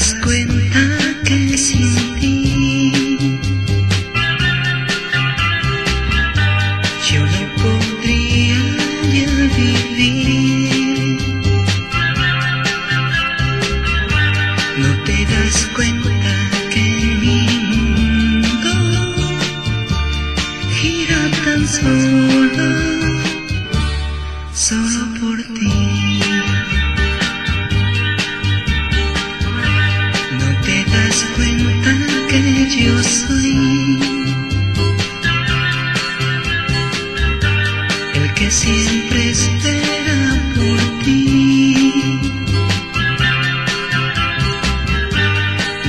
das cuenta que sin ti yo no podría ya vivir. No te das cuenta que mi mundo gira tan solo por ti. ¿Te das cuenta que yo soy el que siempre espera por ti?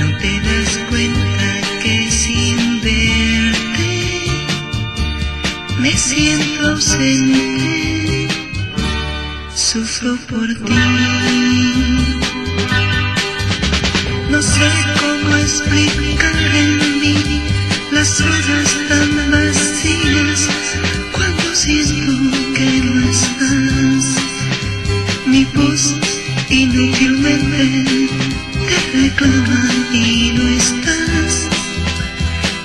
¿No te das cuenta que sin verte me siento ausente? Sufro por ti. No sé cómo explicar en mí las horas tan vacías cuando siento que no estás. Mi voz inútilmente te reclama y no estás.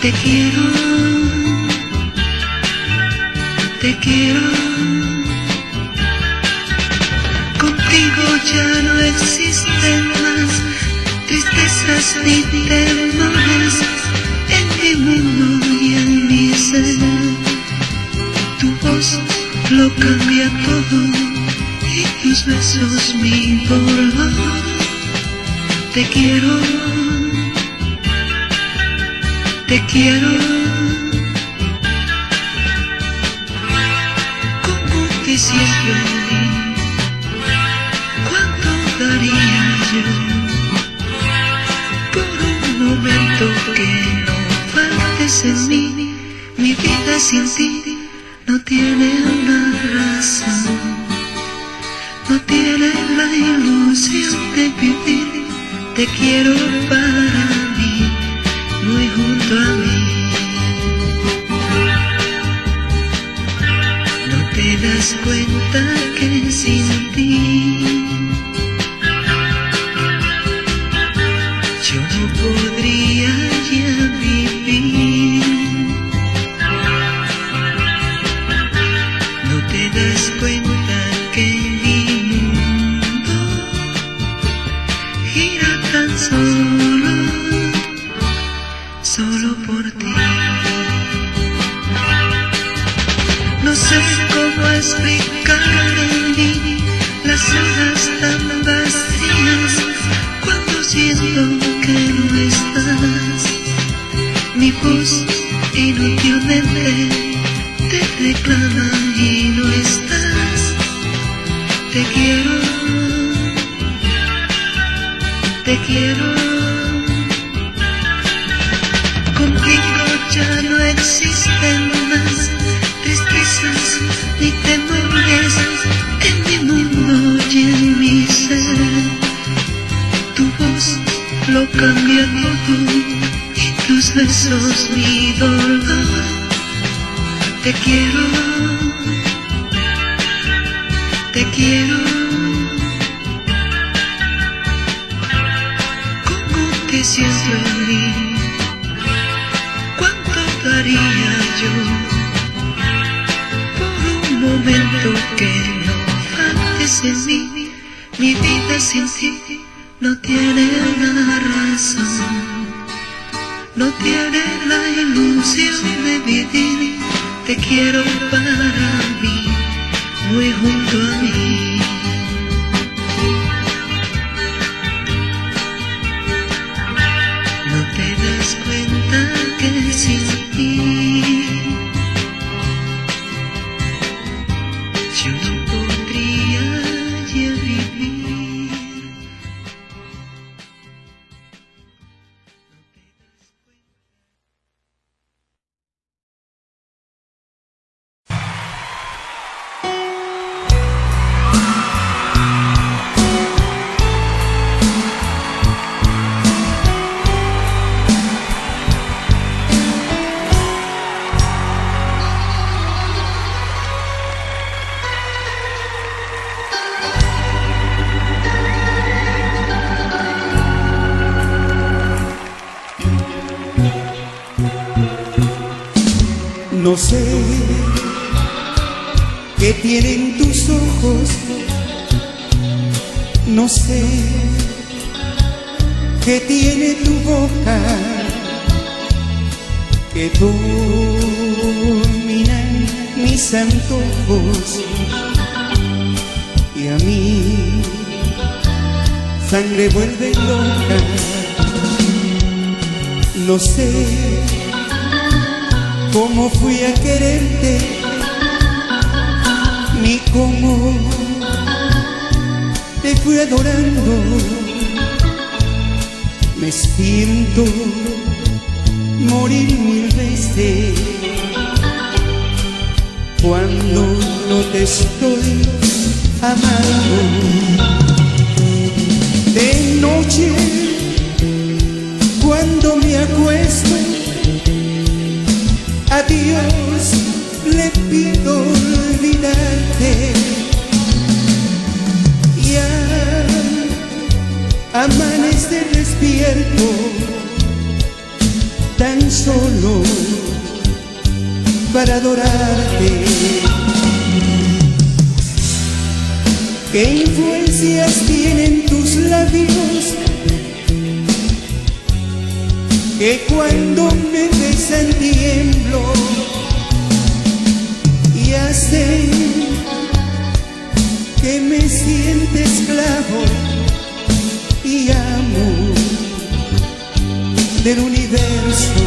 Te quiero, contigo ya no existen más tristezas ni temores en mi mundo y en mi ser. Tu voz lo cambia todo y tus besos mi dolor. Te quiero, como quisiera vivir, cuánto daría yo que no faltes en mí. Mi vida sin ti no tiene una razón, no tiene la ilusión de vivir. Te quiero para mí, muy junto a mí. No te das cuenta que sin ti yo no podría ya vivir. No te das cuenta que mi mundo gira tan solo por ti. No sé cómo explicar en mí las horas tan vacías cuando siento que no estás. Mi voz inútilmente te reclama y no estás. Te quiero, contigo ya no existen más tristezas ni temores en mi mundo y en mi ser. Tu voz lo cambia todo y tus besos mi dolor. Te quiero, como te siento en mí, cuánto daría yo por un momento que no faltes en mí. Mi vida sin ti no tiene una razón, no tiene la ilusión de vivir. Te quiero para mí, muy junto a mí. No te das cuenta que sin ti yo no podría ya vivir. No sé qué tienen tus ojos, no sé qué tiene tu boca, que dominan mis antojos y a mí sangre vuelve loca. No sé cómo fui a quererte, ni cómo te fui adorando. Me siento morir mil veces cuando no te estoy amando. De noche, cuando me acuesto, a Dios le pido olvidarte, y al amanecer despierto, tan solo para adorarte. ¿Qué influencias tienen tus labios que cuando me besan tiemblo y hacen que me sienta esclavo y amo del universo?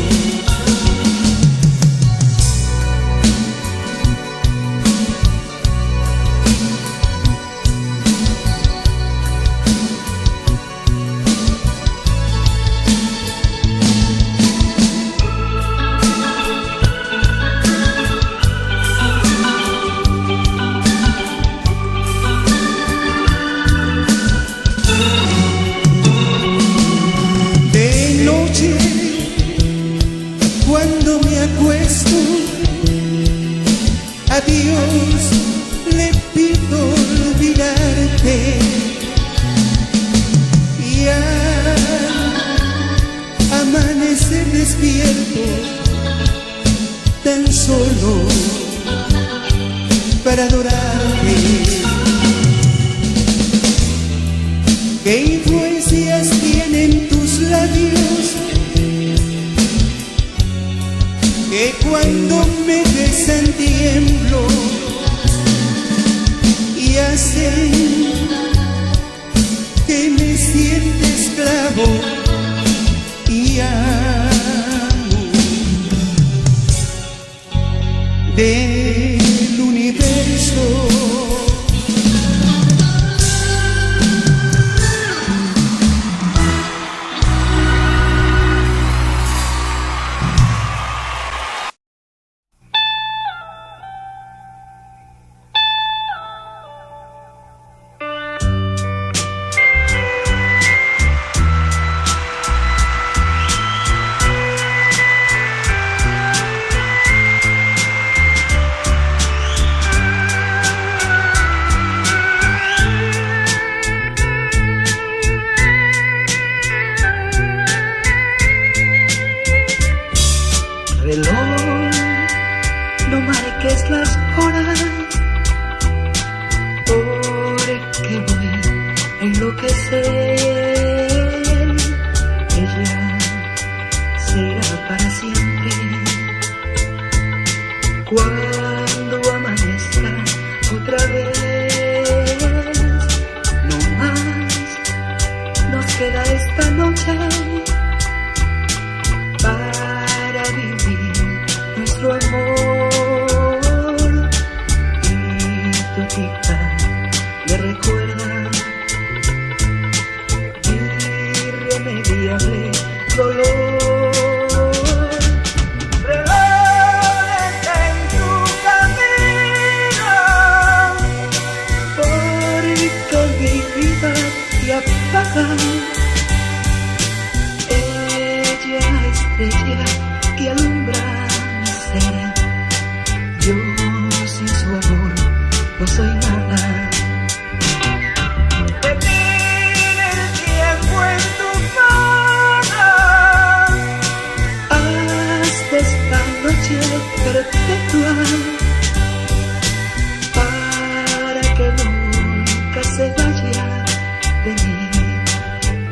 A Dios le pido olvidarte, y al amanecer despierto, tan solo para adorarte. ¿Qué influencias tienen tus labios que cuando me besan tiemblo y hacen que me sienta esclavo y amo del universo? Yeah. perpetua para que nunca se vaya de mí,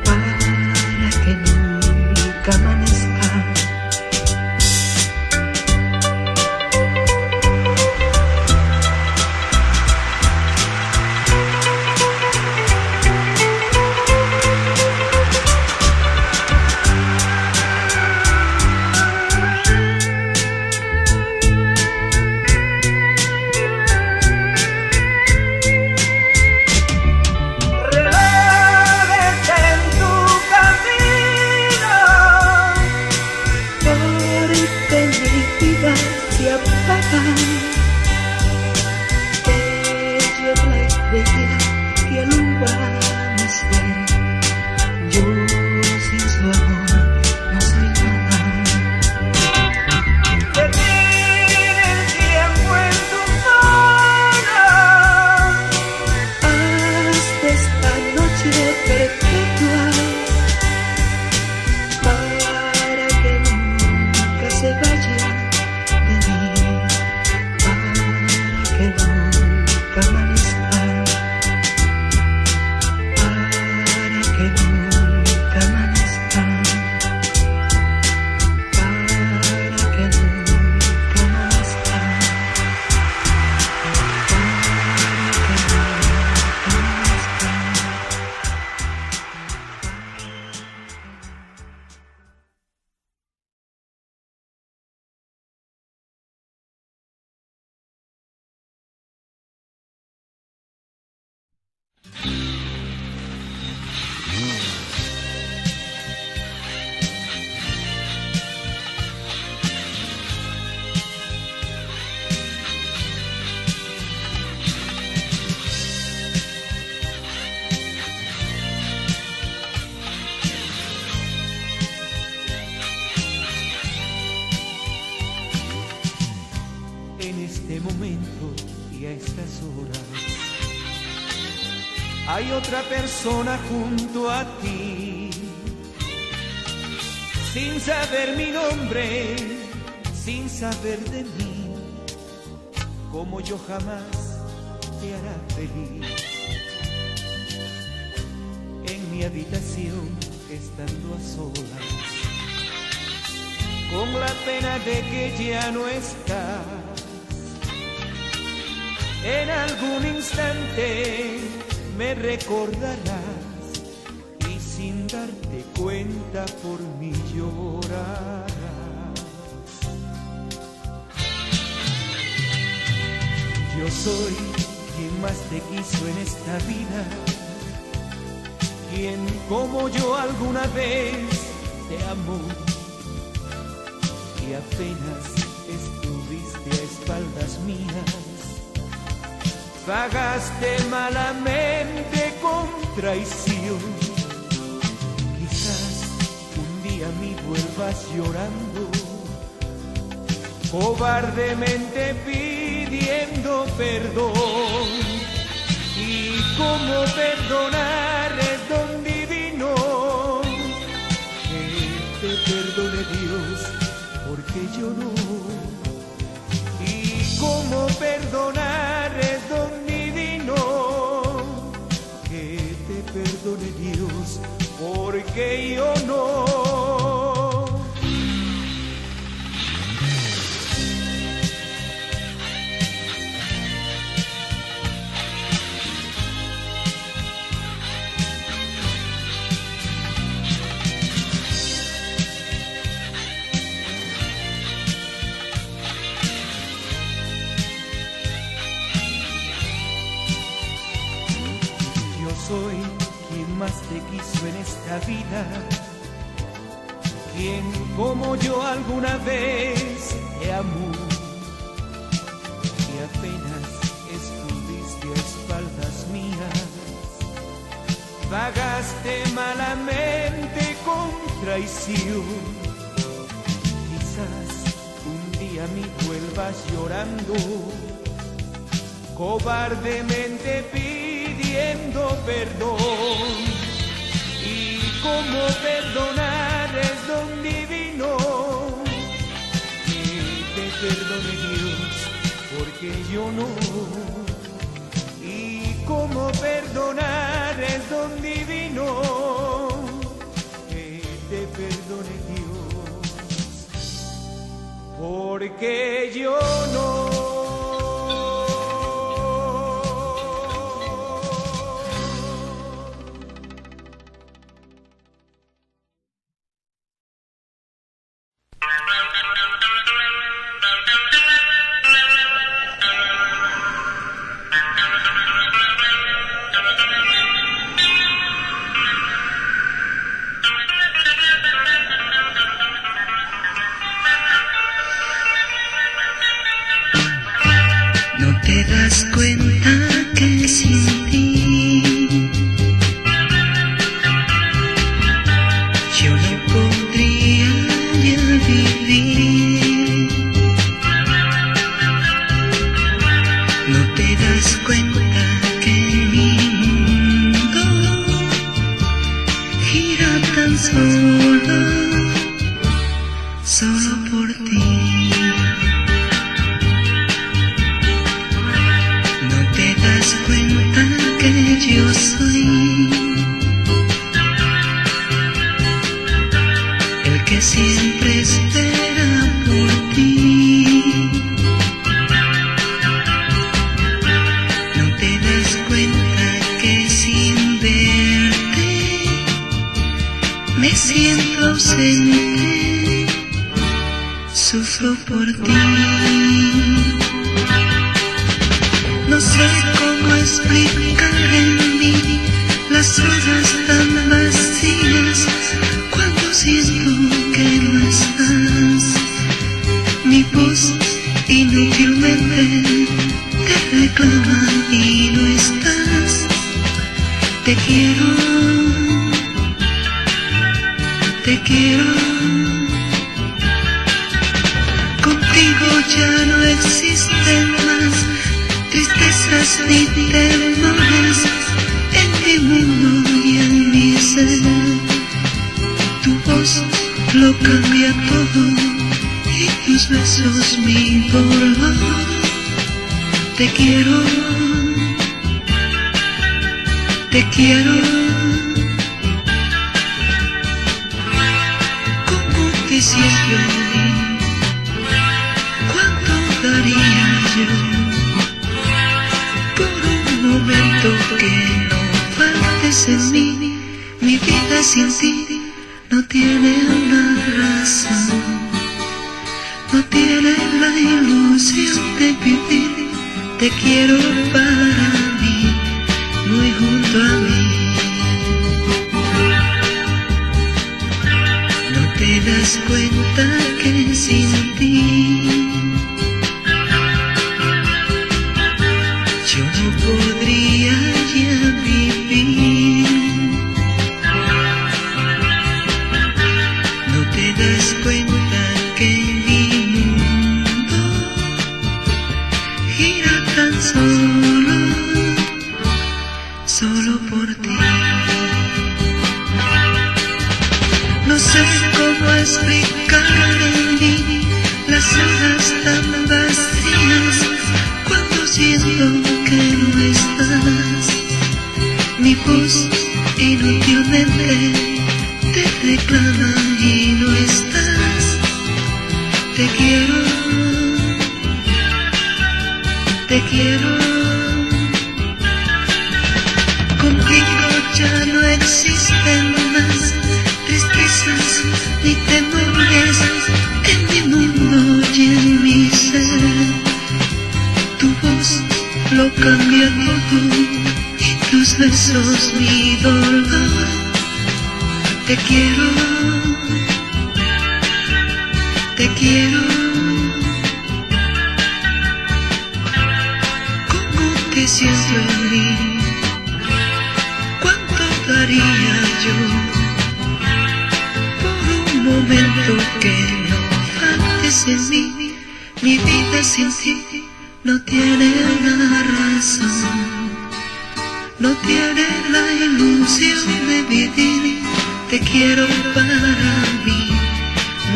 para que nunca amanezca. Hay otra persona junto a ti, sin saber mi nombre, sin saber de mí, como yo jamás te hará feliz. En mi habitación, estando a solas, con la pena de que ya no estás, en algún instante me recordarás y sin darte cuenta por mí llorarás. Yo soy quien más te quiso en esta vida, quien como yo alguna vez te amó y apenas estuviste a espaldas mías. Pagaste malamente con traición. Quizás un día a mí vuelvas llorando, cobardemente pidiendo perdón. Y cómo perdonar es don divino, que te perdone Dios, porque yo no. Y cómo perdonar es don perdone Dios, porque yo no. Yo soy más te quiso en esta vida, quien como yo alguna vez te amó y apenas estuviste a espaldas mías, pagaste malamente con traición. Quizás un día a mí vuelvas llorando, cobardemente pidiendo perdón. ¿Cómo perdonar es don divino? Que te perdone Dios, porque yo no. Y cómo perdonar es don divino, que te perdone Dios, porque yo no. Para mí,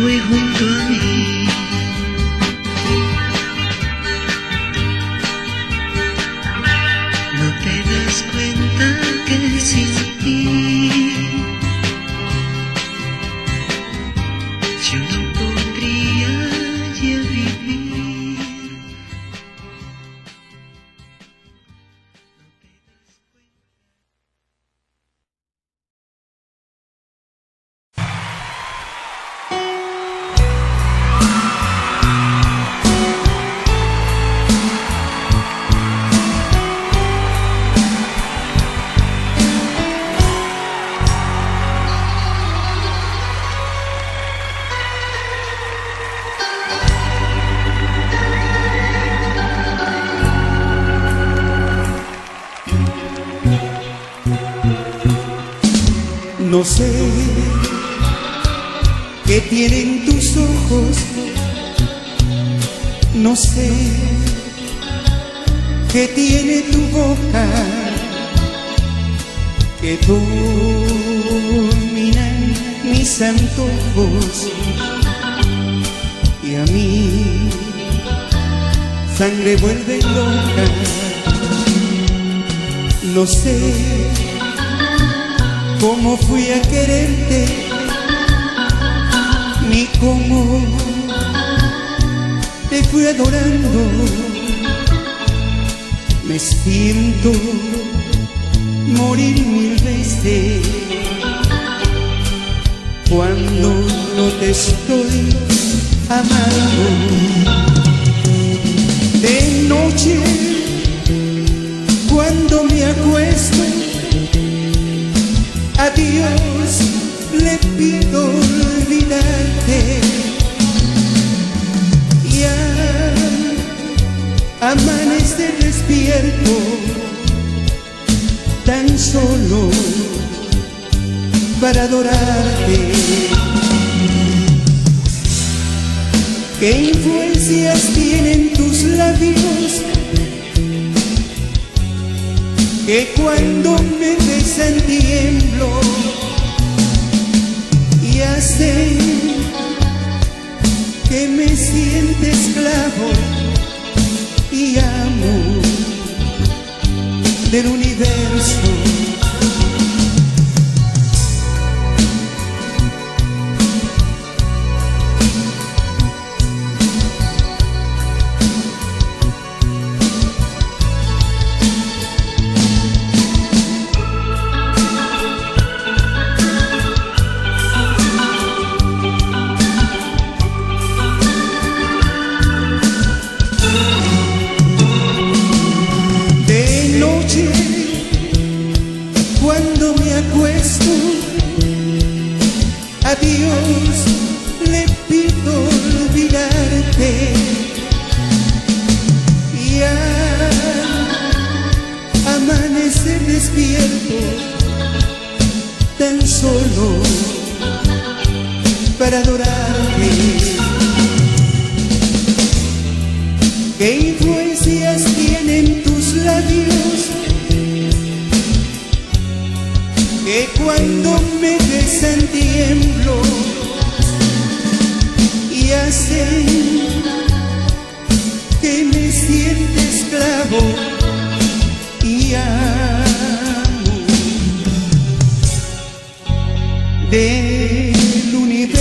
muy junto a mí. No sé qué tienen tus ojos, no sé qué tiene tu boca, que dominan mis antojos y a mí sangre vuelve loca. No sé cómo fui a quererte, ni cómo te fui adorando. Me siento morir mil veces cuando no te estoy amando. De noche, cuando me acuesto, a Dios le pido olvidarte, y al amanecer despierto, tan solo para adorarte. ¿Qué influencias tienen tus labios que cuando me besan tiemblo y hacen que me sienta esclavo y amo del universo? Cuando me acuesto, a Dios le pido olvidarte, y al amanecer despierto, tan solo para adorarte. ¿Qué influencias tienen tus labios que cuando me besan tiemblo y hacen que me sienta esclavo y amo del universo?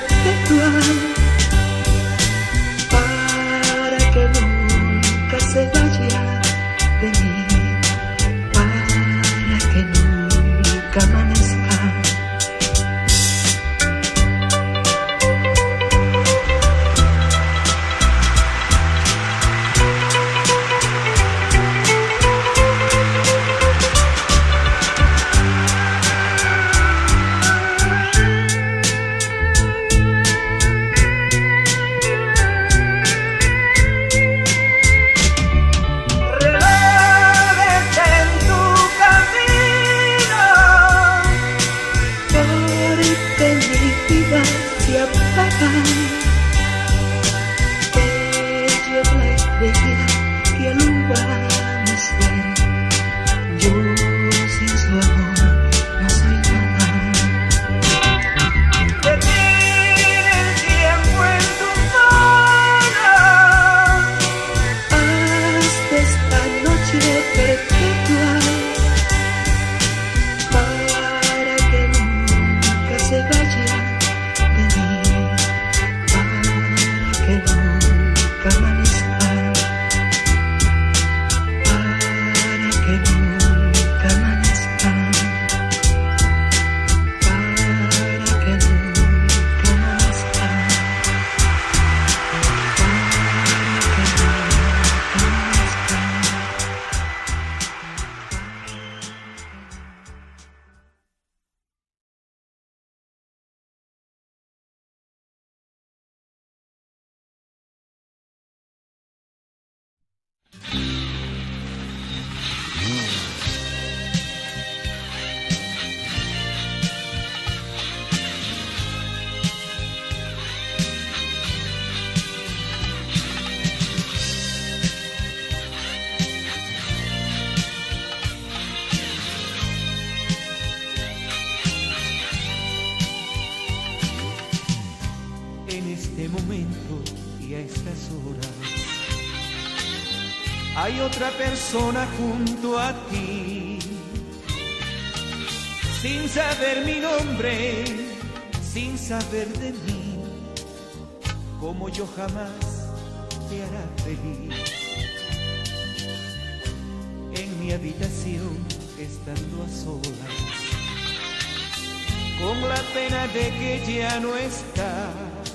Pero que amanezca. Hay otra persona junto a ti, sin saber mi nombre, sin saber de mí, como yo jamás te hará feliz. En mi habitación, estando a solas, con la pena de que ya no estás,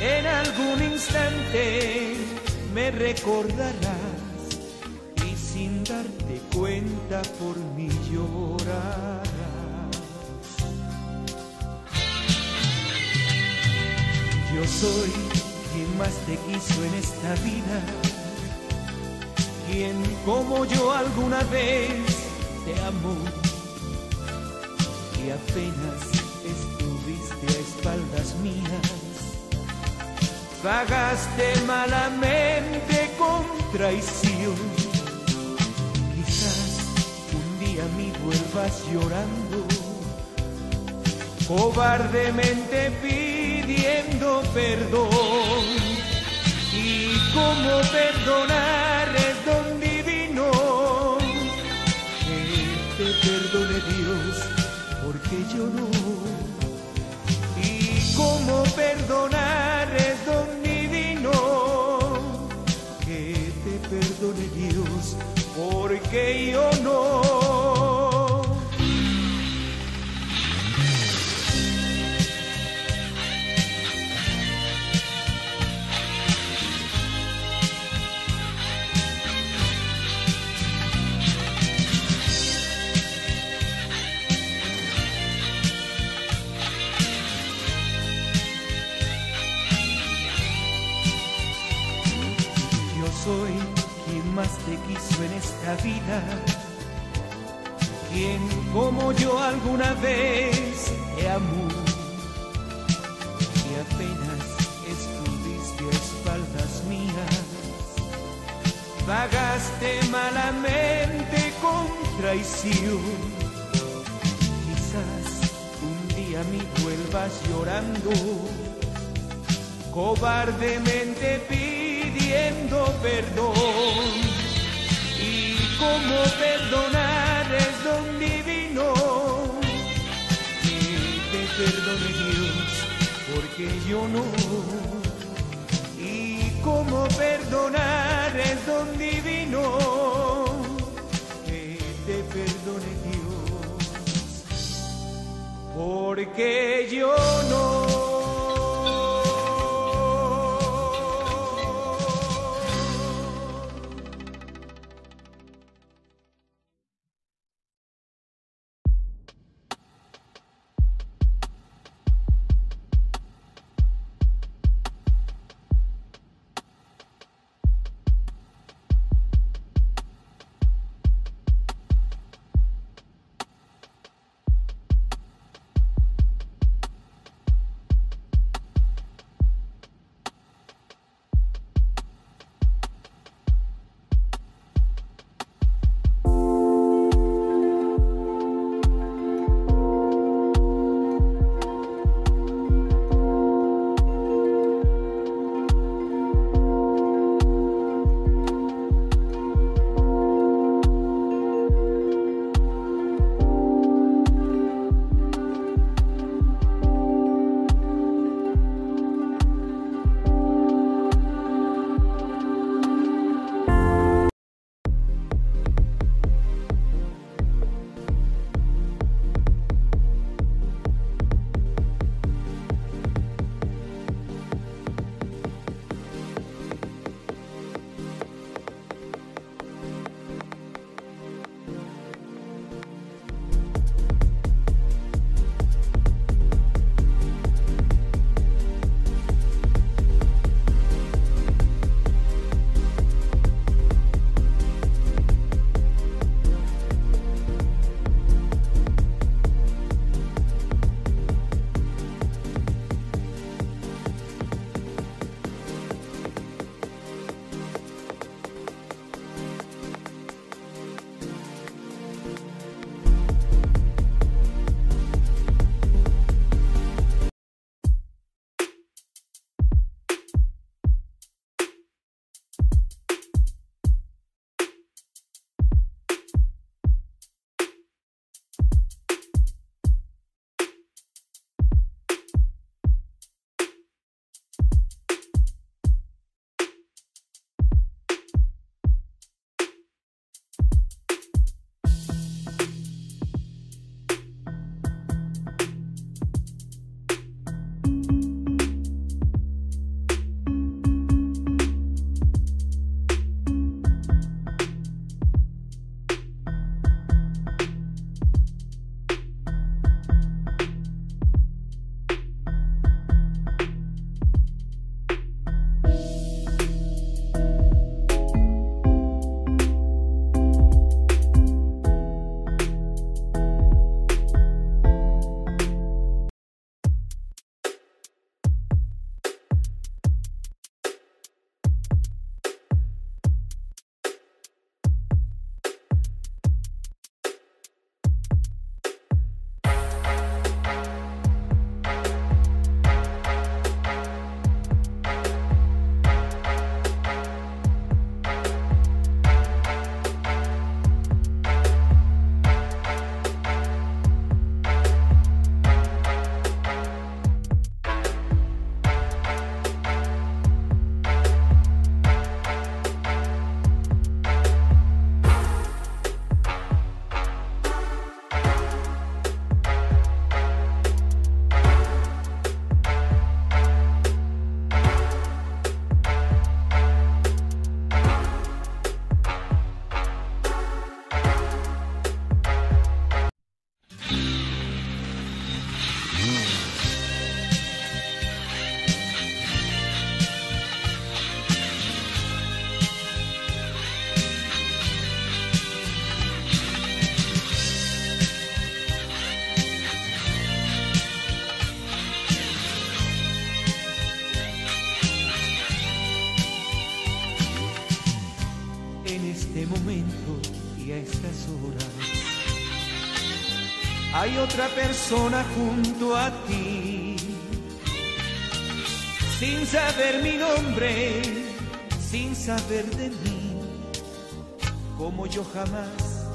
en algún instante me recordarás y sin darte cuenta por mí llorarás. Yo soy quien más te quiso en esta vida, quien como yo alguna vez te amó y apenas estuviste a espaldas mías. Pagaste malamente con traición. Quizás un día a mí vuelvas llorando, cobardemente pidiendo perdón. Y cómo perdonar es don divino. Que te perdone Dios, porque yo no. Y cómo perdonar es don divino. Perdone Dios, porque yo no. Yo soy más te quiso en esta vida, quien como yo alguna vez te amó y apenas estuviste a espaldas mías. Pagaste malamente con traición. Quizás un día a mí vuelvas llorando, cobardemente pidiendo perdón. ¿Cómo perdonar es don divino? Que te perdone Dios, porque yo no. ¿Y cómo perdonar es don divino? Que te perdone Dios, porque yo no. Hay otra persona junto a ti, sin saber mi nombre, sin saber de mí, como yo jamás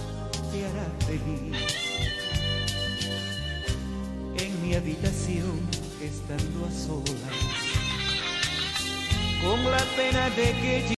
te hará feliz. En mi habitación, estando a solas, con la pena de que